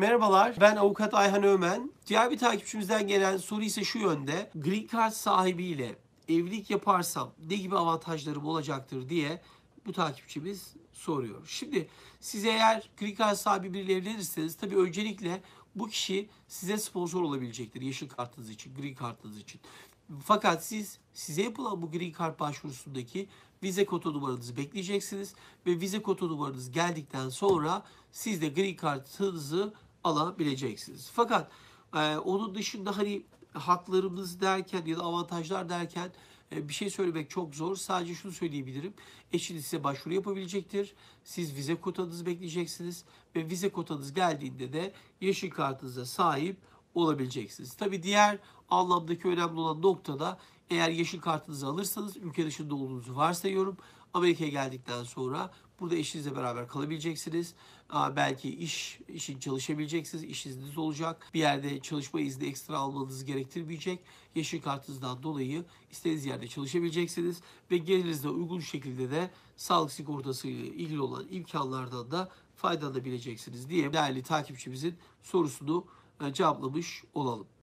Merhabalar, ben avukat Ayhan Öğmen. Diğer bir takipçimizden gelen soru ise şu yönde. Green Card sahibiyle evlilik yaparsam ne gibi avantajlarım olacaktır diye bu takipçimiz soruyor. Şimdi siz eğer Green Card sahibi biriyle evlenirseniz tabii öncelikle bu kişi size sponsor olabilecektir. Yeşil kartınız için, Green Card'ınız için. Fakat size yapılan bu Green Card başvurusundaki vize kodu numaranızı bekleyeceksiniz. Ve vize kodu numaranız geldikten sonra siz de Green Card'ınızı alabileceksiniz. Fakat onun dışında hani haklarımız derken ya da avantajlar derken bir şey söylemek çok zor. Sadece şunu söyleyebilirim. Eşiniz size başvuru yapabilecektir. Siz vize kotanızı bekleyeceksiniz. Ve vize kotanız geldiğinde de yeşil kartınıza sahip olabileceksiniz. Tabii diğer anlamdaki önemli olan noktada eğer yeşil kartınızı alırsanız ülke dışında olduğunuzu varsayıyorum. Amerika'ya geldikten sonra burada eşinizle beraber kalabileceksiniz. Belki işin çalışabileceksiniz. İşiniz olacak. Bir yerde çalışma izni ekstra almanız gerektirmeyecek. Yeşil kartınızdan dolayı istediğiniz yerde çalışabileceksiniz. Ve gelirinizde uygun şekilde de sağlık sigortası ile ilgili olan imkanlardan da faydalanabileceksiniz diye değerli takipçimizin sorusunu cevaplamış olalım.